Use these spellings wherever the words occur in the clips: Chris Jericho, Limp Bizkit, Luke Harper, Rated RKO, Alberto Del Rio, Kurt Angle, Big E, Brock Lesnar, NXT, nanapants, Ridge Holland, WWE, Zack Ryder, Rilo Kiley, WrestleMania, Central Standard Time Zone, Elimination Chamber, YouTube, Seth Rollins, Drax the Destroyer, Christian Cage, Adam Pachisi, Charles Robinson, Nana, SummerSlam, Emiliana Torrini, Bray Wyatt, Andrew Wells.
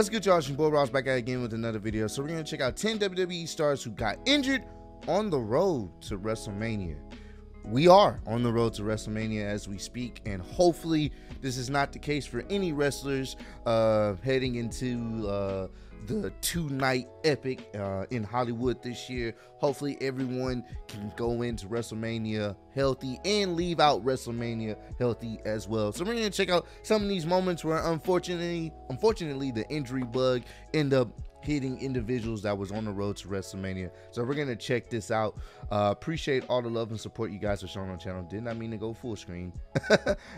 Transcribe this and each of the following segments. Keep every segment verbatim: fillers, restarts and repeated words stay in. What's good, y'all? It's your boy Ross back at it again with another video. So we're going to check out ten W W E stars who got injured on the road to WrestleMania. We are on the road to WrestleMania as we speak, and hopefully this is not the case for any wrestlers uh, heading into uh, the two-night epic uh, in Hollywood this year. Hopefully everyone can go into WrestleMania healthy and leave out WrestleMania healthy as well. So we're going to check out some of these moments where unfortunately, unfortunately the injury bug ended up hitting individuals that was on the road to WrestleMania. So we're gonna check this out. Uh, appreciate all the love and support you guys are showing on the channel. Did not mean to go full screen.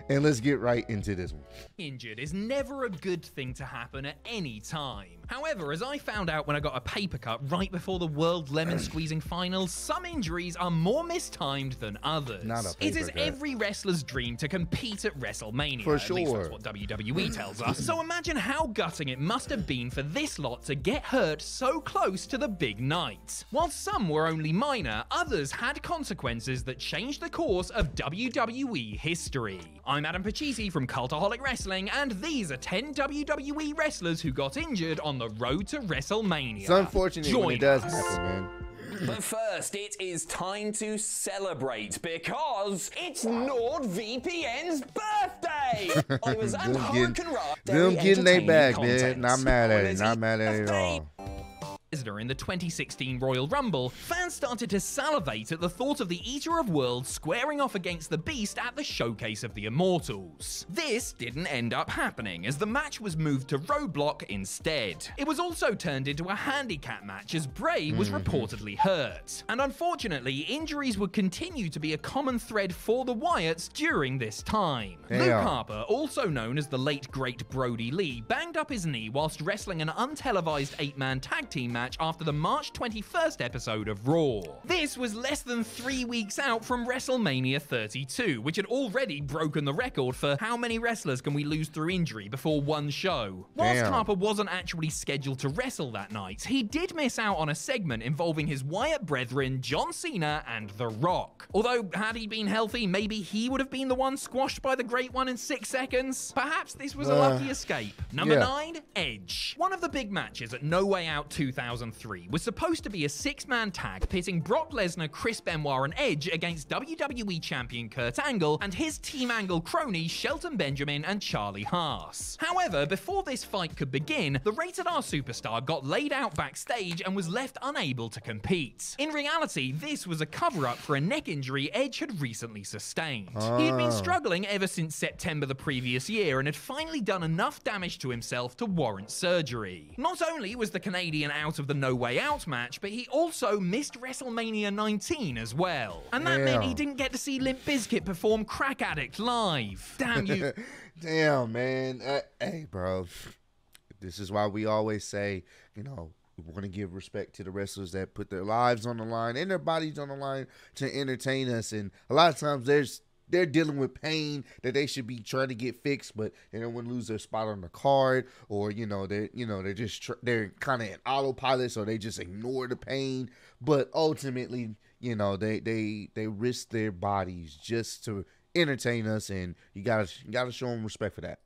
And let's get right into this one. Injured is never a good thing to happen at any time. However, as I found out when I got a paper cut right before the World Lemon Squeezing Finals, some injuries are more mistimed than others. Not a paper it is cut. Every wrestler's dream to compete at WrestleMania. For sure. At least that's what W W E tells us. So imagine how gutting it must have been for this lot to get get hurt so close to the big night. While some were only minor, others had consequences that changed the course of W W E history. I'm Adam Pachisi from Cultaholic Wrestling, and these are ten W W E wrestlers who got injured on the road to WrestleMania. It's unfortunate Join when it does happen, man. But first, it is time to celebrate because it's NordVPN's birthday! I was at Hurricane Rock. Them getting their bag, man. Not mad at it. Not mad at it at all. In the twenty sixteen Royal Rumble, fans started to salivate at the thought of the Eater of Worlds squaring off against the Beast at the Showcase of the Immortals. This didn't end up happening, as the match was moved to Roadblock instead. It was also turned into a handicap match, as Bray was mm-hmm. reportedly hurt. And unfortunately, injuries would continue to be a common thread for the Wyatts during this time. Damn. Luke Harper, also known as the late great Brody Lee, banged up his knee whilst wrestling an untelevised eight-man tag team match after the March twenty-first episode of Raw. This was less than three weeks out from WrestleMania thirty-two, which had already broken the record for how many wrestlers can we lose through injury before one show. Damn. Whilst Harper wasn't actually scheduled to wrestle that night, he did miss out on a segment involving his Wyatt brethren, John Cena and The Rock. Although, had he been healthy, maybe he would have been the one squashed by the Great One in six seconds. Perhaps this was uh, a lucky escape. Number yeah. nine, Edge. One of the big matches at No Way Out two thousand three was supposed to be a six-man tag pitting Brock Lesnar, Chris Benoit, and Edge against W W E champion Kurt Angle and his Team Angle cronies Shelton Benjamin and Charlie Haas. However, before this fight could begin, the Rated R superstar got laid out backstage and was left unable to compete. In reality, this was a cover-up for a neck injury Edge had recently sustained. Oh. He had been struggling ever since September the previous year and had finally done enough damage to himself to warrant surgery. Not only was the Canadian out of of the No Way Out match, but he also missed WrestleMania nineteen as well. And that Damn. meant he didn't get to see Limp Bizkit perform Crack Addict live. Damn you. Damn, man. Uh, hey, bro. This is why we always say, you know, we want to give respect to the wrestlers that put their lives on the line and their bodies on the line to entertain us. And a lot of times there's they're dealing with pain that they should be trying to get fixed, but they don't want to lose their spot on the card, or you know they you know they're just tr they're kind of in autopilot, so they just ignore the pain. But ultimately, you know they they they risk their bodies just to entertain us, and you gotta you gotta show them respect for that.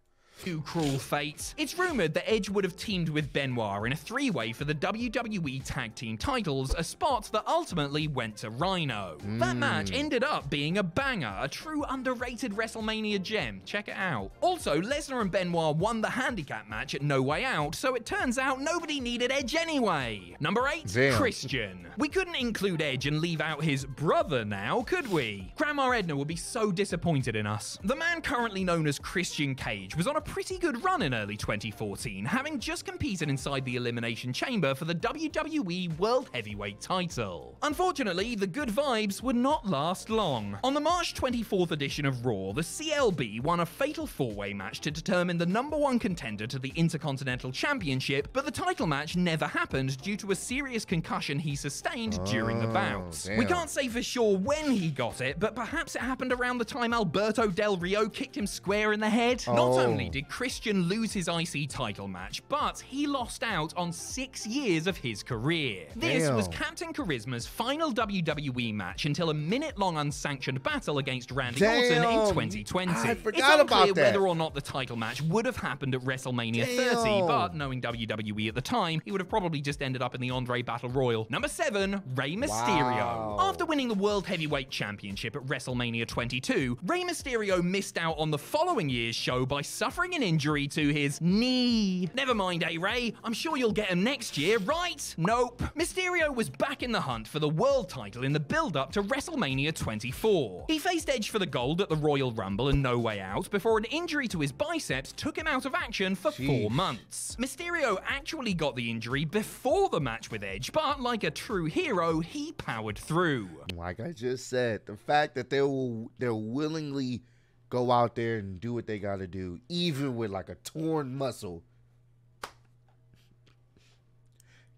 Too cruel fate. It's rumored that Edge would have teamed with Benoit in a three-way for the W W E Tag Team titles, a spot that ultimately went to Rhino. Mm. That match ended up being a banger, a true underrated WrestleMania gem. Check it out. Also, Lesnar and Benoit won the handicap match at No Way Out, so it turns out nobody needed Edge anyway. Number eight, Damn. Christian. We couldn't include Edge and leave out his brother now, could we? Grandma Edna would be so disappointed in us. The man currently known as Christian Cage was on a pretty good run in early twenty fourteen, having just competed inside the Elimination Chamber for the W W E World Heavyweight title. Unfortunately, the good vibes would not last long. On the March twenty-fourth edition of Raw, the C L B won a fatal four-way match to determine the number one contender to the Intercontinental Championship, but the title match never happened due to a serious concussion he sustained oh, during the bout. Damn. We can't say for sure when he got it, but perhaps it happened around the time Alberto Del Rio kicked him square in the head. Oh. Not only did Christian lose his I C title match, but he lost out on six years of his career. This Damn. was Captain Charisma's final W W E match until a minute-long unsanctioned battle against Randy Damn. Orton in twenty twenty. I forgot it's unclear about that. whether or not the title match would have happened at WrestleMania Damn. thirty, but knowing W W E at the time, he would have probably just ended up in the Andre Battle Royal. Number seven, Rey Mysterio. Wow. After winning the World Heavyweight Championship at WrestleMania twenty-two, Rey Mysterio missed out on the following year's show by suffering an injury to his knee. Never mind, eh, Rey? I'm sure you'll get him next year, right? Nope. Mysterio was back in the hunt for the world title in the build-up to WrestleMania twenty-four. He faced Edge for the gold at the Royal Rumble and No Way Out before an injury to his biceps took him out of action for Jeez. four months. Mysterio actually got the injury before the match with Edge, but like a true hero, he powered through. Like I just said, the fact that they will, they're willingly go out there and do what they gotta do, even with like a torn muscle.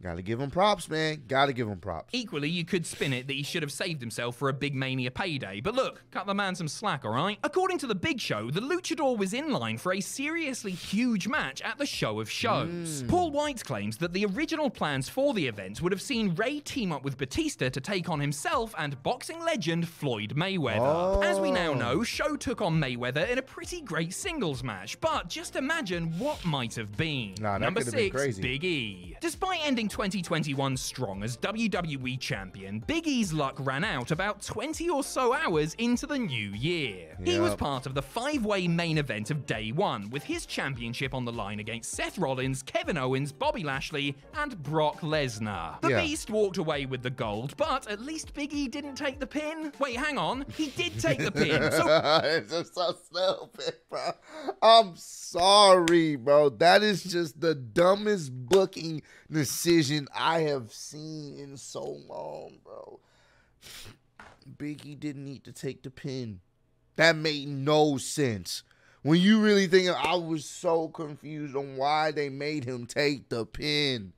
Gotta give him props, man. Gotta give him props. Equally, you could spin it that he should have saved himself for a big Mania payday, but look, cut the man some slack, all right? According to The Big Show, the Luchador was in line for a seriously huge match at the show of shows. Mm. Paul White claims that the original plans for the event would have seen Rey team up with Batista to take on himself and boxing legend Floyd Mayweather. Oh. As we now know, Show took on Mayweather in a pretty great singles match, but just imagine what might have been. Nah, that Number six, been crazy. Big E. Despite ending twenty twenty-one strong as W W E champion, Big E's luck ran out about twenty or so hours into the new year. Yep. He was part of the five-way main event of day one, with his championship on the line against Seth Rollins, Kevin Owens, Bobby Lashley, and Brock Lesnar. The yeah. Beast walked away with the gold, but at least Big E didn't take the pin. Wait, hang on. He did take the pin. So it's just so stupid, bro. I'm sorry, bro. That is just the dumbest booking decision I have seen in so long, bro. Big E didn't need to take the pin. That made no sense. When you really think, I was so confused on why they made him take the pin.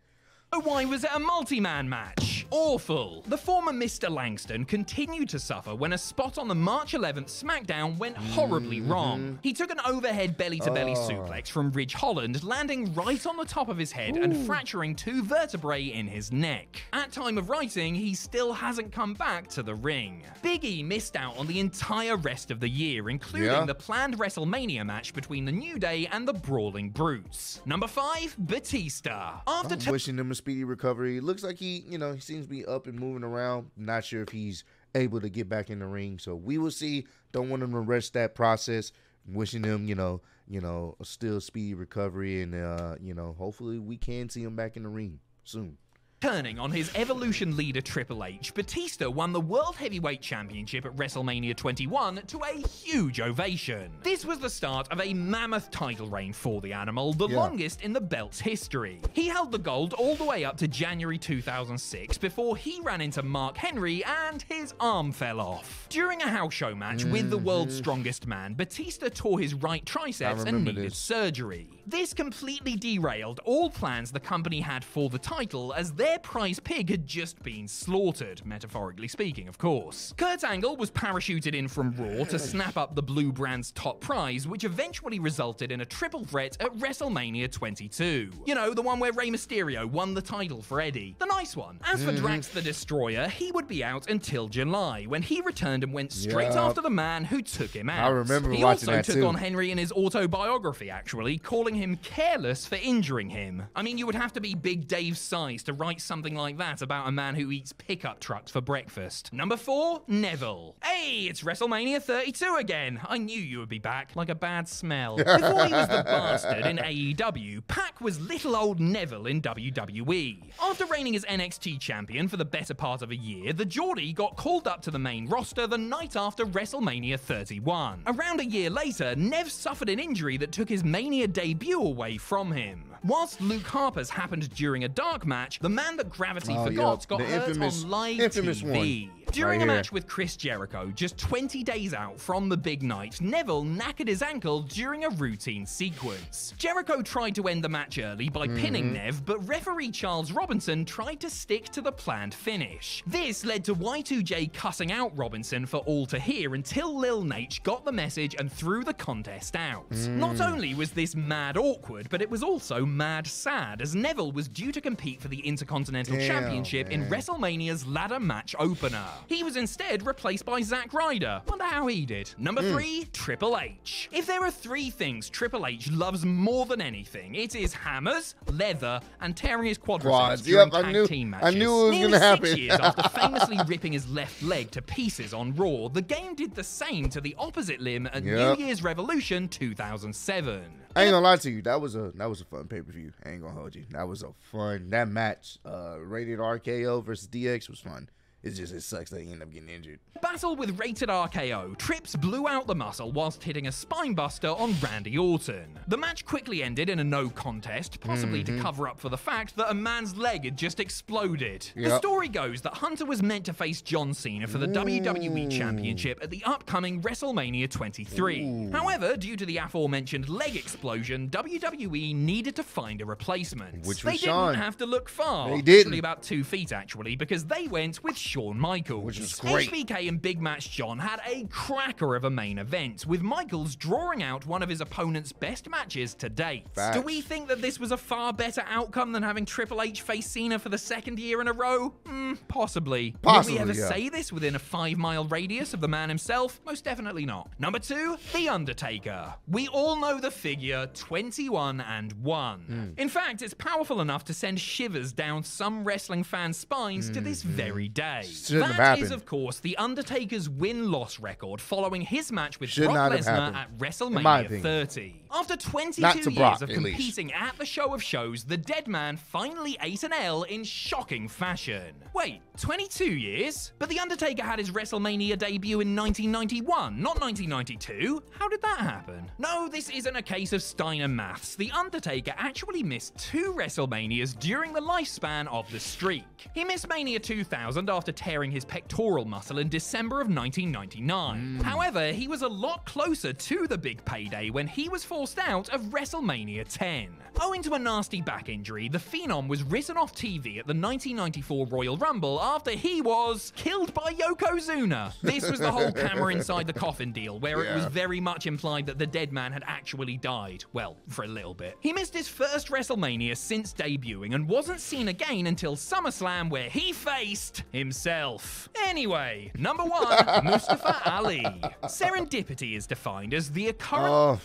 Why was it a multi-man match? Awful. The former Mister Langston continued to suffer when a spot on the March eleventh SmackDown went horribly mm-hmm. wrong. He took an overhead belly-to-belly oh. suplex from Ridge Holland, landing right on the top of his head Ooh. and fracturing two vertebrae in his neck. At time of writing, he still hasn't come back to the ring. Big E missed out on the entire rest of the year, including yeah. the planned WrestleMania match between The New Day and the Brawling Brutes. Number five, Batista. After I'm wishing him a speedy recovery. It looks like he, you know, he seems to be up and moving around. Not sure if he's able to get back in the ring, so we will see. Don't want him to rush that process. Wishing him, you know, you know, still speedy recovery, and uh, you know, hopefully we can see him back in the ring soon. Turning on his Evolution leader Triple H, Batista won the World Heavyweight Championship at WrestleMania twenty-one to a huge ovation. This was the start of a mammoth title reign for the animal, the yeah. longest in the belt's history. He held the gold all the way up to January two thousand six before he ran into Mark Henry and his arm fell off. During a house show match mm-hmm. with the world's strongest man, Batista tore his right triceps and needed this. surgery. This completely derailed all plans the company had for the title, as their Their prize pig had just been slaughtered, metaphorically speaking, of course. Kurt Angle was parachuted in from Raw to snap up the blue brand's top prize, which eventually resulted in a triple threat at WrestleMania twenty-two. You know, the one where Rey Mysterio won the title for Eddie. The nice one. As for Drax the Destroyer, he would be out until July, when he returned and went straight yep. after the man who took him out. I remember he watching that too. He also took on Henry in his autobiography, actually, calling him careless for injuring him. I mean, you would have to be Big Dave's size to write something like that about a man who eats pickup trucks for breakfast. Number four, Neville. Hey, it's WrestleMania thirty-two again. I knew you would be back, like a bad smell. Before he was the bastard in A E W, Pac was little old Neville in W W E. After reigning as N X T champion for the better part of a year, the Geordie got called up to the main roster the night after WrestleMania thirty-one. Around a year later, Nev suffered an injury that took his Mania debut away from him. Whilst Luke Harper's happened during a dark match, the man that gravity oh, forgot yep. got the hurt infamous, on live T V. One. During right a match with Chris Jericho, just twenty days out from the big night, Neville knackered his ankle during a routine sequence. Jericho tried to end the match early by mm-hmm. pinning Nev, but referee Charles Robinson tried to stick to the planned finish. This led to Y two J cussing out Robinson for all to hear until Lil Nate got the message and threw the contest out. Mm. Not only was this mad awkward, but it was also mad sad, as Neville was due to compete for the Intercontinental Damn, Championship man. in WrestleMania's ladder match opener. He was instead replaced by Zack Ryder. Wonder how he did. Number mm. three, Triple H. If there are three things Triple H loves more than anything, it is hammers, leather, and tearing his quadriceps during yep, tag I knew, team matches. I knew it was going to happen. Nearly six years after famously ripping his left leg to pieces on Raw, the game did the same to the opposite limb at yep. New Year's Revolution two thousand seven. I ain't gonna lie to you, that was a that was a fun pay-per-view. I ain't gonna hold you. That was a fun, that match, uh, Rated R K O versus D X was fun. It's just, it sucks that he ended up getting injured. Battle with Rated R K O, Trips blew out the muscle whilst hitting a spinebuster on Randy Orton. The match quickly ended in a no contest, possibly mm-hmm. to cover up for the fact that a man's leg had just exploded. Yep. The story goes that Hunter was meant to face John Cena for the Ooh. W W E Championship at the upcoming WrestleMania twenty-three. Ooh. However, due to the aforementioned leg explosion, W W E needed to find a replacement. Which was They didn't Shawn. have to look far. They didn't. About two feet, actually, because they went with Shawn Michaels. Which is great. H B K and Big Match John had a cracker of a main event, with Michaels drawing out one of his opponent's best matches to date. Facts. Do we think that this was a far better outcome than having Triple H face Cena for the second year in a row? Mm, possibly. Possibly, Did we ever yeah. say this within a five-mile radius of the man himself? Most definitely not. Number two, The Undertaker. We all know the figure twenty-one and one. Mm. In fact, it's powerful enough to send shivers down some wrestling fans' spines mm. to this very day. That is, of course, The Undertaker's win-loss record following his match with Should Brock Lesnar at WrestleMania thirty. After twenty-two years Brock, of competing least. at the show of shows, the dead man finally ate an L in shocking fashion. Wait, twenty-two years? But The Undertaker had his WrestleMania debut in nineteen ninety-one, not nineteen ninety-two. How did that happen? No, this isn't a case of Steiner maths. The Undertaker actually missed two WrestleManias during the lifespan of the streak. He missed Mania two thousand after tearing his pectoral muscle in December of nineteen ninety-nine. Mm. However, he was a lot closer to the big payday when he was forced out of WrestleMania ten. Owing to a nasty back injury, the Phenom was written off T V at the nineteen ninety-four Royal Rumble after he was killed by Yokozuna. This was the whole camera inside the coffin deal, where yeah. it was very much implied that the dead man had actually died. Well, for a little bit. He missed his first WrestleMania since debuting and wasn't seen again until SummerSlam, where he faced himself. Himself. Anyway, number one, Mustafa Ali. Serendipity is defined as the occurrence. Oh,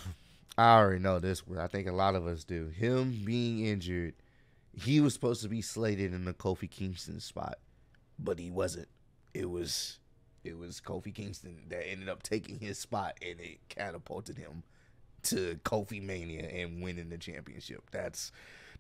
I already know this one. I think a lot of us do. Him being injured, he was supposed to be slated in the Kofi Kingston spot, but he wasn't. It was, it was Kofi Kingston that ended up taking his spot, and it catapulted him to Kofi Mania and winning the championship. That's.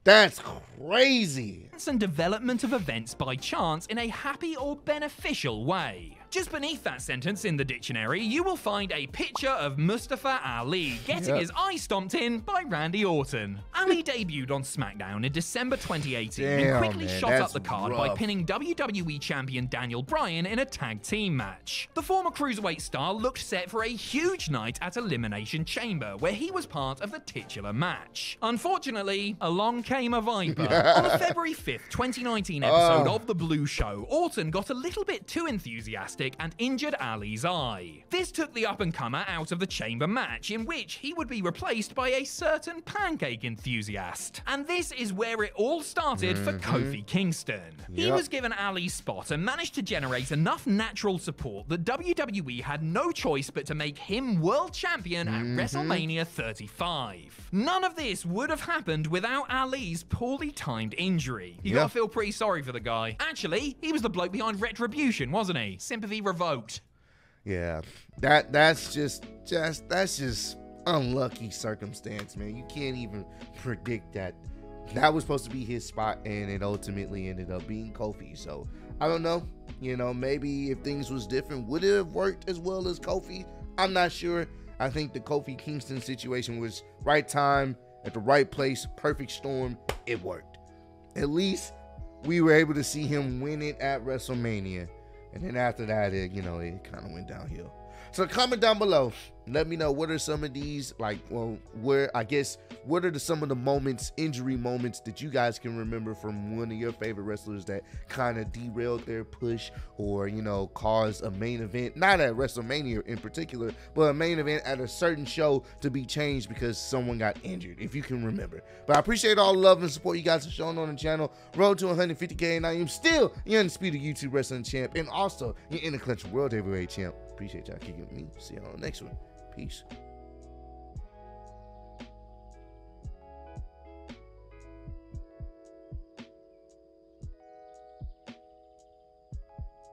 That's crazy. And development of events by chance in a happy or beneficial way. Just beneath that sentence in the dictionary, you will find a picture of Mustafa Ali getting yep. his eye stomped in by Randy Orton. Ali debuted on SmackDown in December twenty eighteen Damn, and quickly man, shot up the card rough. by pinning W W E champion Daniel Bryan in a tag team match. The former Cruiserweight star looked set for a huge night at Elimination Chamber, where he was part of the titular match. Unfortunately, along came a viper. On the February fifth, twenty nineteen episode oh. of The Blue Show, Orton got a little bit too enthusiastic and injured Ali's eye. This took the up-and-comer out of the chamber match, in which he would be replaced by a certain pancake enthusiast. And this is where it all started mm-hmm. for Kofi Kingston. Yep. He was given Ali's spot and managed to generate enough natural support that W W E had no choice but to make him world champion mm-hmm. at WrestleMania thirty-five. None of this would have happened without Ali poorly timed injury. You yeah. gotta feel pretty sorry for the guy. Actually, he was the bloke behind Retribution, wasn't he? Sympathy revoked. Yeah, that that's just just that's just unlucky circumstance, man. You can't even predict that. That was supposed to be his spot, and it ultimately ended up being Kofi. So I don't know. You know, maybe if things was different, would it have worked as well as Kofi? I'm not sure. I think the Kofi Kingston situation was right time. At the right place, perfect storm, it worked. At least we were able to see him win it at WrestleMania. And then after that, it, you know, it kind of went downhill. So comment down below. Let me know what are some of these, like, well, where, I guess, what are the, some of the moments, injury moments that you guys can remember from one of your favorite wrestlers that kind of derailed their push or, you know, caused a main event, not at WrestleMania in particular, but a main event at a certain show to be changed because someone got injured, if you can remember. But I appreciate all the love and support you guys have shown on the channel. Road to one hundred fifty K, and I am still your undisputed YouTube wrestling champ and also your Intercontinental World Heavyweight champ. Appreciate y'all kicking with me. See y'all on the next one. Peace.